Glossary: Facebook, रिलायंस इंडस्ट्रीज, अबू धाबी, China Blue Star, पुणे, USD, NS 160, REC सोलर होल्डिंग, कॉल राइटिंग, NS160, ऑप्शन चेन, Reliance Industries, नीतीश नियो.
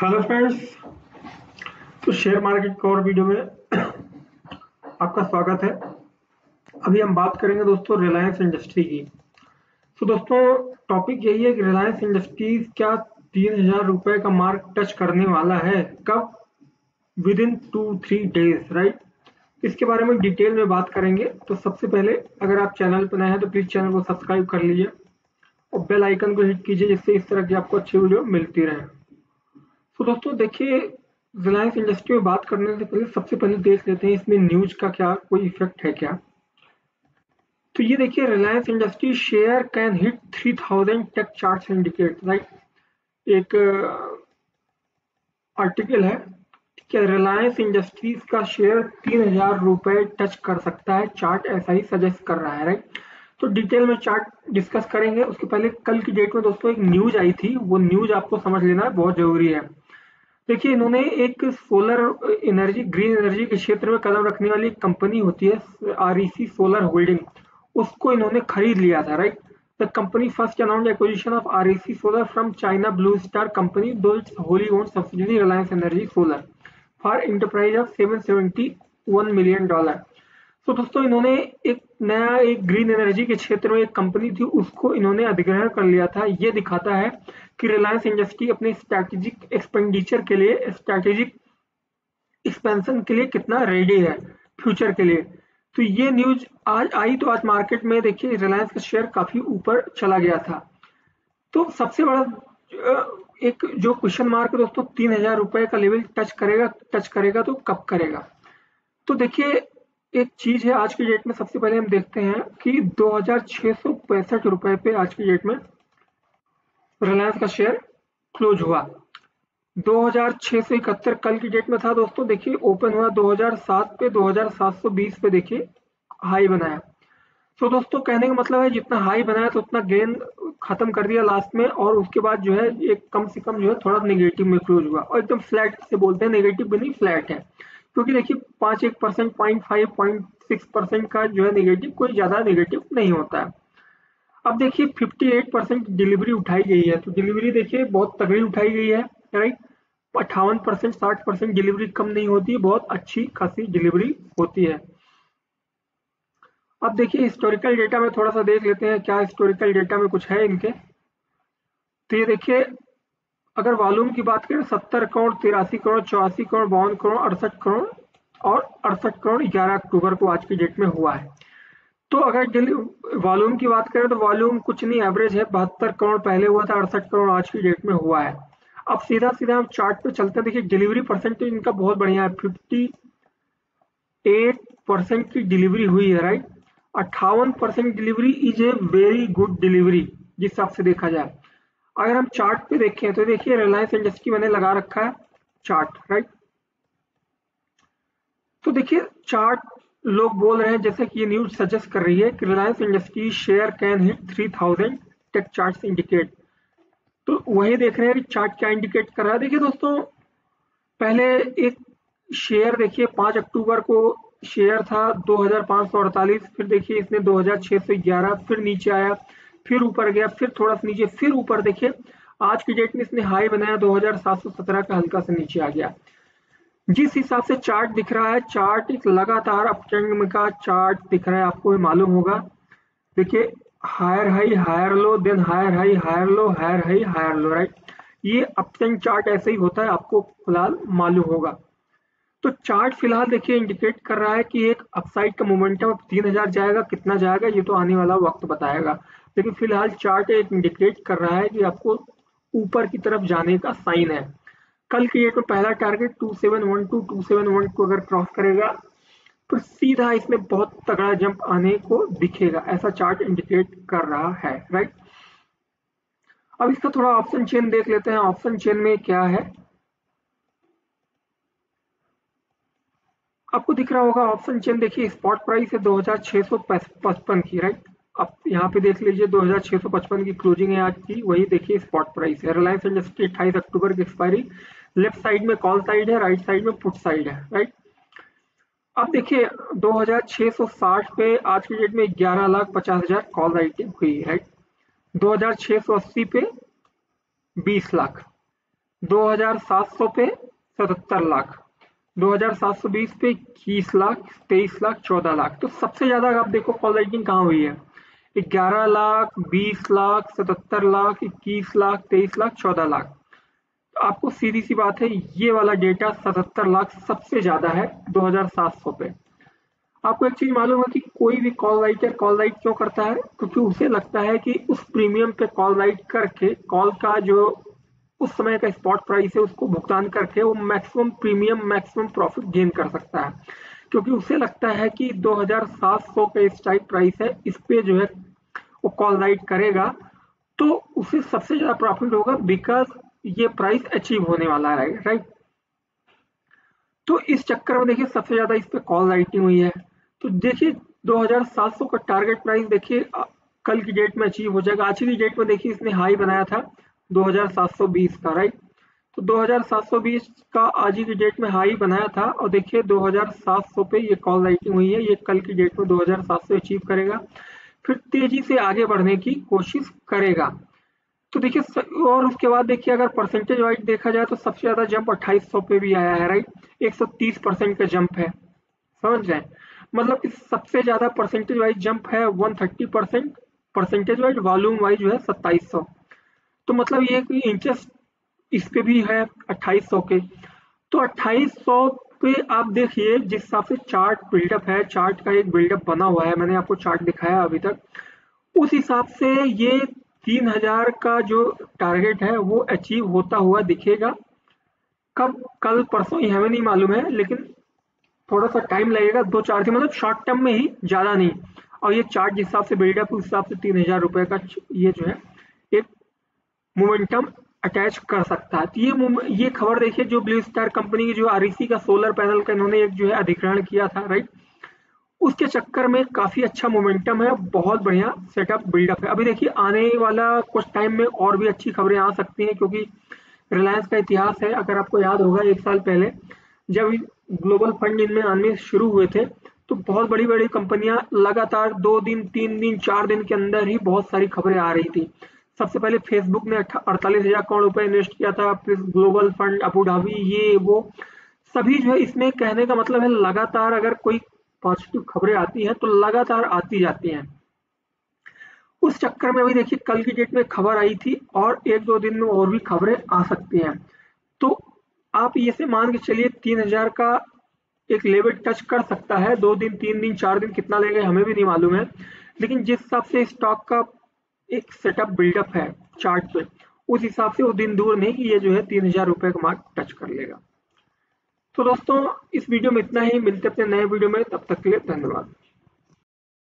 Hello friends, तो share market के और वीडियो में आपका स्वागत है। अभी हम बात करेंगे दोस्तों रिलायंस इंडस्ट्री की। तो दोस्तों टॉपिक यही है कि रिलायंस इंडस्ट्रीज क्या 3000 रुपये का मार्क टच करने वाला है, कब? Within 2-3 days, right. इसके बारे में डिटेल में बात करेंगे। तो सबसे पहले अगर आप चैनल पर नए हैं तो प्लीज़ चैनल को सब्सक्राइब कर लीजिए और बेल आइकन को हिट कीजिए, जिससे इस तरह की आपको अच्छी वीडियो मिलती रहे। तो दोस्तों देखिए, रिलायंस इंडस्ट्री में बात करने से पहले सबसे पहले देख लेते हैं इसमें न्यूज का क्या कोई इफेक्ट है क्या। तो ये देखिए, Reliance industry share can hit 3000 tech chart indicate, right. एक आर्टिकल है कि रिलायंस इंडस्ट्रीज का शेयर 3000 रुपये टच कर सकता है, चार्ट ऐसा ही सजेस्ट कर रहा है, राइट। तो डिटेल में चार्ट डिस्कस करेंगे। उसके पहले कल की डेट में दोस्तों एक न्यूज आई थी, वो न्यूज आपको समझ लेना बहुत जरूरी है। देखिए, इन्होंने एक सोलर एनर्जी, ग्रीन एनर्जी के क्षेत्र में कदम रखने वाली एक कंपनी होती है REC सोलर होल्डिंग, उसको इन्होंने खरीद लिया था, right. The company first announced acquisition of REC solar from China Blue Star company to its wholly own subsidiary Reliance energy solar for enterprise of $771 million. तो दोस्तों इन्होंने एक नया ग्रीन एनर्जी के क्षेत्र में एक कंपनी थी, उसको इन्होंने अधिग्रहण कर लिया था। ये दिखाता है कि रिलायंस इंडस्ट्री अपने स्ट्रैटेजिक एक्सपेंडिचर के लिए, स्ट्रैटेजिक एक्सपेंशन के लिए कितना रेडी है फ्यूचर के लिए। तो ये न्यूज आज आई, तो आज मार्केट में देखिए रिलायंस का शेयर काफी ऊपर चला गया था। तो सबसे बड़ा एक जो क्वेश्चन मार्क है दोस्तों, 3000 रुपये का लेवल टच करेगा तो कब करेगा। तो देखिए, एक चीज है आज की डेट में, सबसे पहले हम देखते हैं कि 2665 रुपये पे आज की डेट में रिलायंस का शेयर क्लोज हुआ। 2671 कल की डेट में था दोस्तों। देखिए ओपन हुआ 2007 पे, 2720 पे देखिए हाई बनाया। तो दोस्तों कहने का मतलब है जितना हाई बनाया तो उतना गेन खत्म कर दिया लास्ट में, और उसके बाद जो है एक कम से कम जो है थोड़ा नेगेटिव में क्लोज हुआ, और एकदम फ्लैट से बोलते हैं, नेगेटिव भी नहीं फ्लैट है, क्योंकि देखिए 5-1%, 0.5, 0.6% का जो है नेगेटिव, कोई ज्यादा नेगेटिव नहीं होता है। अब देखिए 58% डिलीवरी उठाई गई है, तो डिलीवरी देखिए बहुत तगड़ी उठाई गई है, राइट। 58%, 60% डिलीवरी कम नहीं होती, बहुत अच्छी खासी डिलीवरी होती है। अब देखिए हिस्टोरिकल डेटा में थोड़ा सा देख लेते हैं, क्या हिस्टोरिकल डेटा में कुछ है इनके। तो ये देखिए, अगर वॉल्यूम की बात करें 70 करोड़, 83 करोड़, 84 करोड़, 52 करोड़, 68 करोड़ और 68 करोड़ 11 अक्टूबर को आज की डेट में हुआ है। तो अगर वॉल्यूम की बात करें तो वॉल्यूम कुछ नहीं, एवरेज है, 72 करोड़ पहले हुआ था, 68 करोड़ आज की डेट में हुआ है। अब सीधा सीधा हम चार्ट पे चलते हैं। देखिए डिलीवरी परसेंटेज इनका बहुत बढ़िया है, 58% की डिलीवरी हुई है, right. 58% delivery is a very good delivery जिस हिसाब से देखा जाए। अगर हम चार्ट पे देखें तो देखिए रिलायंस इंडस्ट्री मैंने लगा रखा है चार्ट, राइट। तो देखिए चार्ट लोग बोल रहे हैं, जैसे कि ये न्यूज सजेस्ट कर रही है कि Reliance industry share can hit 3000 tech chart indicate. तो वही देख रहे हैं कि चार्ट क्या इंडिकेट कर रहा है। देखिए दोस्तों, पहले एक शेयर देखिए 5 अक्टूबर को शेयर था 2548, फिर देखिए इसने 2611, फिर नीचे आया, फिर ऊपर गया, फिर थोड़ा सा नीचे, फिर ऊपर। देखिए आज की डेट में इसने हाई बनाया 2717 का, हल्का सा नीचे आ गया। जिस हिसाब से चार्ट दिख रहा है, चार्ट एक लगातार अपट्रेंड में का चार्ट दिख रहा है, आपको मालूम होगा। देखिए higher high, higher low, then higher high, higher low, higher high, higher low, right. ये अपट्रेंड चार्ट ऐसे ही होता है, आपको फिलहाल मालूम होगा। तो चार्ट फिलहाल देखिए इंडिकेट कर रहा है कि एक अपसाइड का मोमेंटम, अब 3000 जाएगा, कितना जाएगा ये तो आने वाला वक्त बताएगा, लेकिन फिलहाल चार्ट एक इंडिकेट कर रहा है कि आपको ऊपर की तरफ जाने का साइन है। कल की डेट में पहला टारगेट 2712 को अगर क्रॉस करेगा तो सीधा इसमें बहुत तगड़ा जंप आने को दिखेगा, ऐसा चार्ट इंडिकेट कर रहा है, राइट। अब इसका थोड़ा ऑप्शन चेन देख लेते हैं, ऑप्शन चेन में क्या है आपको दिख रहा होगा। ऑप्शन चेन देखिए स्पॉट प्राइस है 2655 की, राइट। आप यहाँ पे देख लीजिए 2655 की क्लोजिंग है आज की, वही देखिए स्पॉट प्राइस है। रिलायंस इंडस्ट्री 28 अक्टूबर की एक्सपायरी, लेफ्ट साइड में कॉल साइड है, राइट साइड में पुट साइड है, राइट। अब देखिए 2660 पे आज की डेट में 11,50,000 कॉल राइटिंग हुई, राइट। 2680 पे 20 लाख, 2700 पे 77 लाख, 2720 पे 21 लाख, 23 लाख, 14 लाख। तो सबसे ज्यादा आप देखो कॉल राइटिंग कहाँ हुई है, 11 लाख, 20 लाख, 77 लाख, 21 लाख, 23 लाख, 14 लाख। तो आपको सीधी सी बात है ये वाला डेटा 77 लाख सबसे ज्यादा है 2700 पे। आपको एक चीज मालूम है कि कोई भी कॉल राइटर कॉल राइट क्यों करता है, क्योंकि उसे लगता है कि उस प्रीमियम पे कॉल राइट करके कॉल का जो उस समय का स्पॉट प्राइस है उसको भुगतान करके वो maximum premium maximum profit gain कर सकता है, क्योंकि उसे लगता है कि 2700 का स्ट्राइक प्राइस है, इस पे जो है वो कॉल राइट करेगा तो उसे सबसे ज्यादा प्रॉफिट होगा बिकॉज ये प्राइस अचीव होने वाला है, राइट। तो इस चक्कर में देखिए सबसे ज्यादा इस पे कॉल राइटिंग हुई है। तो देखिए 2700 का टारगेट प्राइस देखिए कल की डेट में अचीव हो जाएगा। आज की डेट में देखिए इसने हाई बनाया था 2720 का, राइट। तो 2720 का आज की डेट में हाई बनाया था और देखिए 2700 पे ये कॉल राइटिंग हुई है। ये कल की डेट में 2700 अचीव करेगा, फिर तेजी से आगे बढ़ने की कोशिश करेगा। तो देखिए और उसके बाद देखिए अगर परसेंटेज वाइज देखा जाए तो सबसे ज्यादा जंप 2800 पे भी आया है, राइट। 130% का जंप है, समझ रहे हैं, मतलब इस सबसे ज्यादा परसेंटेज वाइज जंप है 130% परसेंटेज वाइज, वॉल्यूम वाइज जो है 2700। तो मतलब ये कि इंटरेस्ट इस पे भी है 2800 के। तो 2800 पे आप देखिए जिस हिसाब से चार्ट बिल्डअप है, चार्ट का एक बिल्डअप बना हुआ है, मैंने आपको चार्ट दिखाया अभी तक, उस हिसाब से ये 3000 का जो टारगेट है वो अचीव होता हुआ दिखेगा। कब, कल, परसों, ये हमें नहीं मालूम है, लेकिन थोड़ा सा टाइम लगेगा, 2-4 दिन, मतलब शॉर्ट टर्म में ही, ज्यादा नहीं। और ये चार्ट जिस हिसाब से बिल्डअप उस हिसाब से ₹3000 का ये जो है एक मोमेंटम अटैच कर सकता है। तो ये खबर देखिए जो ब्लू स्टार कंपनी की जो REC का सोलर पैनल का इन्होंने एक जो है अधिग्रहण किया था, राइट, उसके चक्कर में काफी अच्छा मोमेंटम है, बहुत बढ़िया सेटअप बिल्डअप है। अभी देखिए आने वाला कुछ टाइम में और भी अच्छी खबरें आ सकती हैं, क्योंकि रिलायंस का इतिहास है, अगर आपको याद होगा 1 साल पहले जब ग्लोबल फंड इनमें आने शुरू हुए थे तो बहुत बड़ी बड़ी कंपनियां लगातार 2 दिन, 3 दिन, 4 दिन के अंदर ही बहुत सारी खबरें आ रही थी। सबसे पहले फेसबुक ने 48,000 करोड़ रुपए इन्वेस्ट किया था, फिर ग्लोबल फंड अबू धाबी, ये वो सभी जो है, इसमें कहने का मतलब है लगातार अगर कोई पॉजिटिव खबरें आती हैं तो लगातार आती जाती हैं। उस चक्कर में भी देखिए कल की डेट में खबर आई थी और 1-2 दिन में और भी खबरें आ सकती हैं। तो आप ये से मान के चलिए 3000 का एक लेवल टच कर सकता है, 2 दिन, 3 दिन, 4 दिन कितना लगेगा हमें भी नहीं मालूम है, लेकिन जिस हिसाब से स्टॉक का एक सेटअप बिल्डअप है चार्ट पे उस हिसाब से वो दिन दूर नहीं कि ये जो है ₹3000 का मार्क टच कर लेगा। तो दोस्तों इस वीडियो में इतना ही, मिलते अपने नए वीडियो में, तब तक के लिए धन्यवाद।